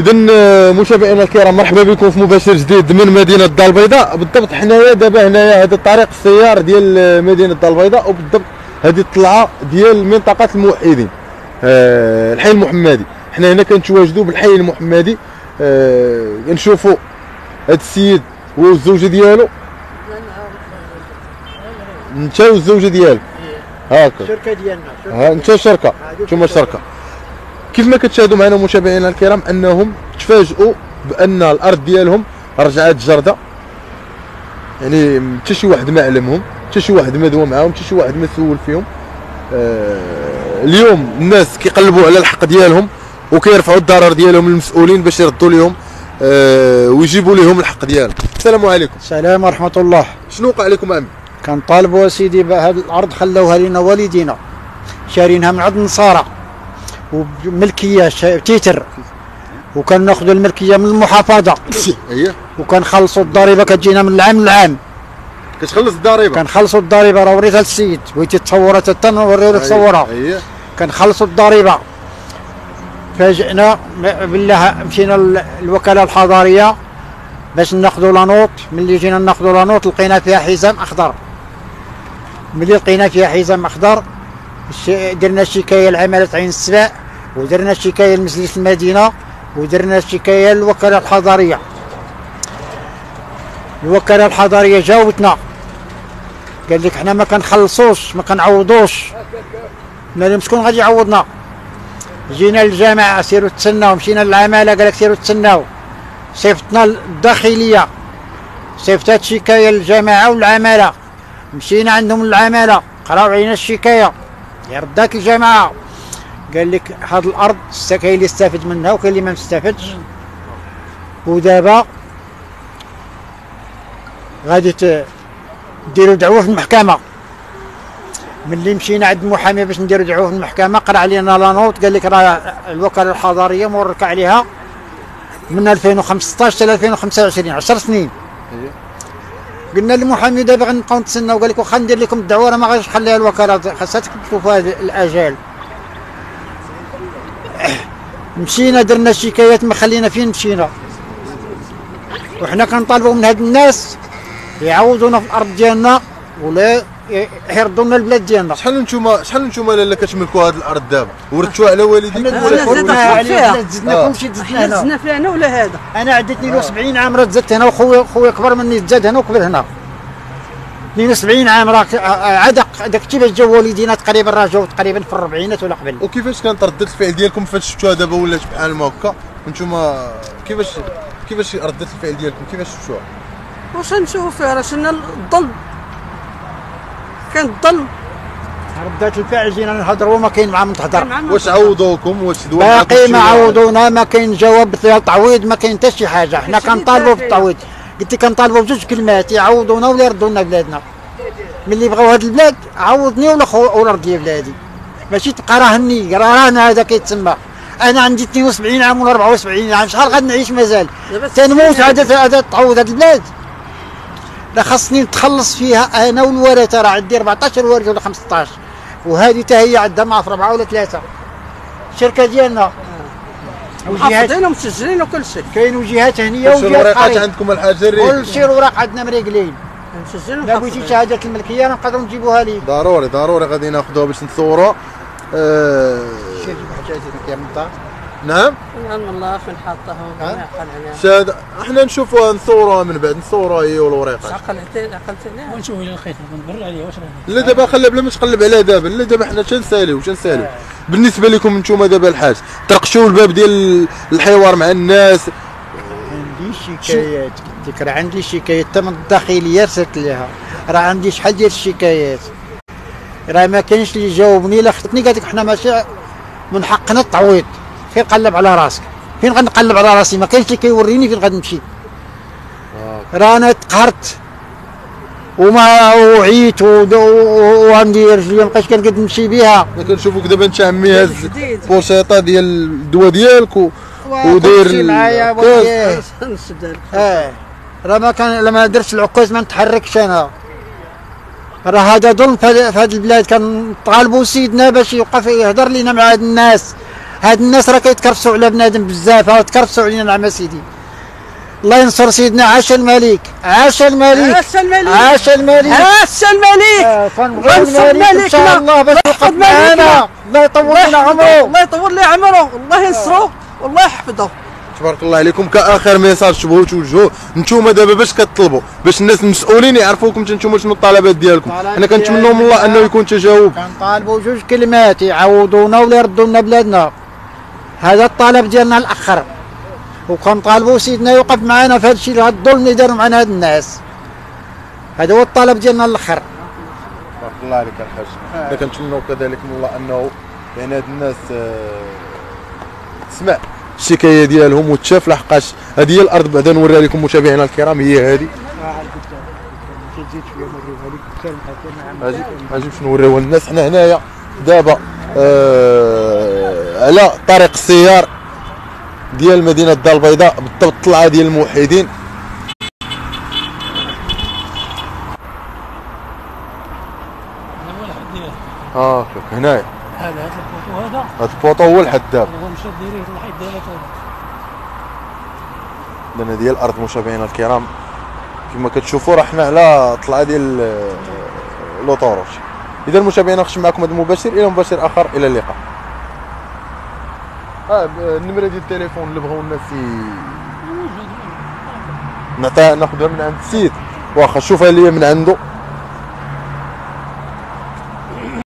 إذا متابعينا الكرام مرحبا بكم في مباشر جديد من مدينة الدار البيضاء. بالضبط حنايا دابا هنايا هذا طريق السيار ديال مدينة الدار البيضاء، وبالضبط هذه الطلعة ديال منطقة الموحدين الحي المحمدي. حنا هنا كنتواجدوا بالحي المحمدي، كنشوفوا هذا السيد والزوجة ديالو انت والزوجة ديالك هاكا الشركة ديالنا، انت الشركة انتوما الشركة. كيف ما كتشاهدوا معنا متابعينا الكرام انهم تفاجئوا بان الارض ديالهم رجعت جردة، يعني حتى شي واحد ما علمهم، حتى شي واحد ما دوا معاهم، حتى شي واحد ما سول فيهم. اليوم الناس كيقلبوا على الحق ديالهم وكيرفعوا الضرر ديالهم للمسؤولين باش يردوا لهم ويجيبوا لهم الحق ديالهم. السلام عليكم. السلام ورحمة الله. شنو وقع لكم امي؟ كنطالبوا سيدي بهاد الارض خلوها لنا والدينا، شارينها من عند النصارى وملكيه تيتر، وكناخذوا الملكيه من المحافظه وكنخلصوا الضريبه كتجينا من العام للعام. كتخلص الضريبه؟ كنخلصوا الضريبه، راه وريتها للسيد بغيتي تصورها حتى نوريو لك صورها. كنخلصوا الضريبه. فاجئنا بالله، مشينا للوكاله الحضاريه باش ناخذوا لانوط. ملي جينا ناخذوا لانوط لقينا فيها حزام اخضر. ملي لقينا فيها حزام اخضر درنا شكايه لعماله عين السبع، ودرنا شكايه لمجلس المدينه، ودرنا شكايه للوكاله الحضاريه. الوكاله الحضاريه جاوبتنا قال لك حنا ما كنخلصوش ما كنعوضوش، مالهم شكون غادي يعوضنا. جينا للجامعه سيروا تسناو، مشينا للعماله قال لك سيروا تسناو. صيفطنا الداخليه، صيفطات شكايه للجامعه والعماله، مشينا عندهم العماله قراو علينا الشكايه. يرداك الجماعه قال لك هاد الارض كاين اللي استفد منها وكاين اللي ما مستفدش، ودابا غادي ديروا دعوه في المحكمه. ملي مشينا عند المحامي باش نديروا دعوه في المحكمه قرا علينا لانوط قال لك راه الوكاله الحضاريه مورك عليها من 2015 حتى 2025 10 سنين. قلنا للمحامي دابا غنبقاو نتسناو، قال لك واخا ندير لكم الدعوه راه ما غاديش نخليها الوكاله، خاصها تكتبوا في هذا الاجال. مشينا درنا شكايات ما خلينا فين مشينا، وحنا كنطالبوا من هاد الناس يعوضونا في الارض ديالنا ولا يحرضوا لنا البلاد ديالنا. شحال نتوما لاله كتملكوا هاد الارض دابا؟ ورثتوها على والديك ولا زدناكم شي زدنا فيها انا ولا هذا؟ انا عدت 72 عام راه تزدت هنا، وخويا كبر مني تزاد هنا وكبر هنا. 72 عام راه عاد داك الشيء باش جاو والدينا تقريبا راه جاو تقريبا في الربعينات ولا قبل. وكيفاش كانت ردة الفعل ديالكم فاش شفتوها دابا ولات بحال ما هكا؟ نتوما كيفاش ردة الفعل ديالكم كيفاش شفتوها؟ واش نشوفوا فيها راه شنا الظل كنضل. ردات الفعل جينا نهضروا ما كاين معاهم تهضر. واش عوضوكم؟ واش باقي ما عوضونا، ما كاين جواب ديال تعويض، ما كاين حتى شي حاجه. حنا كنطالبوا بالتعويض، قلت لك كنطالبوا بجوج كلمات، يعوضونا ولا يردوا لنا بلادنا. ملي بغاو هاد البلاد عوضني ولا رد لي بلادي، ماشي تبقى راهني راهنا هذا كيتسمى. انا عندي 72 عام ولا 74 عام، شحال غنعيش مازال؟ تنموت عاد تعوض هاد البلاد. لا خاصني نتخلص فيها انا والورثه، راه عندي 14 وارث ولا 15، وهذه حتى هي عندها مع 4 ولا 3. الشركه ديالنا وجهاتنا مسجلين وكل شيء، كاينوا جهات هنيه وجهات اخرى. الورقات عندكم الحاجه؟ كل شيء الوراق عندنا مريقلين مسجلين. لا بغيتي شهاده الملكيه راه نقدروا نجيبوها لك. ضروري غادي ناخذوها باش نصوروها. شي حاجه ديالك يا منطقه. نعم نعم والله فين حاطاهم شاد، احنا نشوفوها نصوروها من بعد، نصوروها هي والوريقات. عقلتنا ونشوف الى لقيت نبرر عليه واش راه. لا دابا خلى بلا ما تقلب عليها دابا، لا دابا حنا تنساليو. بالنسبه لكم نتوما دابا الحاج طرقشوا الباب ديال الحوار مع الناس؟ عندي شكايات قلت لك، راه عندي شكايات حتى من الداخليه رسلت ليها، راه عندي شحال ديال الشكايات، راه ما كاينش اللي جاوبني. لا خطني قالت لك حنا ماشي من حقنا التعويض. فين قلب على راسك؟ فين غنقلب على راسي؟ ما كاينش اللي كيوريني فين غادي نمشي. رانا تقهرت وما وعيت وعندي رجلي مابقيتش كنقد نمشي بها. كنشوفوك دابا انت عمي هاز البوشيطه ديال الدواء ديالك وداير معايا بويا. راه ما كان لما درتش العكاز ما نتحركش انا. راه هذا ظلم في هذه البلاد. كنطالبوا سيدنا باش يوقف يهضر لينا مع هاد الناس. هاد الناس راه كيتكرفسوا على بنادم بزاف، وتكرفسوا علينا نعم سيدي. الله ينصر سيدنا، عاش الملك، عاش الملك، عاش الملك، عاش الملك، عاش الملك. كنبغيو الملك ان شاء الله باش يبقى معانا، الله يطول لنا عمره، الله يطول لي عمره، الله ينصرو والله يحفظه. تبارك الله عليكم. كاخر ميساج تبغوا توجهوه نتوما دابا باش كطلبوا، باش الناس المسؤولين يعرفوكم نتوما شنو الطلبات ديالكم، حنا كنتمنوا من الله انه يكون تجاوب. كنطالبوا جوج كلمات، يعوضونا ولا يردوا لنا بلادنا، هذا الطلب ديالنا الاخر. وكنطالبوا سيدنا يوقف معنا في هذا الشيء، هذا الظلم اللي داروا معنا هاد الناس، هذا هو الطلب ديالنا الاخر. تبارك الله عليك الحاج. حنا كنتمنوا كذلك من الله انه يعني هاد الناس تسمع الشكايه ديالهم وتشاف، لحقاش هذه هي الارض. بعدا نوريها لكم متابعينا الكرام، هي هذه. عجيب شنو نوريوها للناس. حنا هنايا دابا على طريق السيار ديال مدينه الدار البيضاء، بالضبط الطلعه ديال الموحدين. شوف هنايا هذا البوطو هو الحد دابا، لان ديال الارض. مشاهدينا الكرام كما كتشوفوا راه حنا على طلعه ديال لوطوروت. اذا مشاهدينا نختم معكم هذا المباشر، الى مباشر اخر، الى اللقاء. النمره ديال التليفون اللي بغاو الناس نعطيها، ناخذها من عند السيد، واخا شوفها ليا من عنده.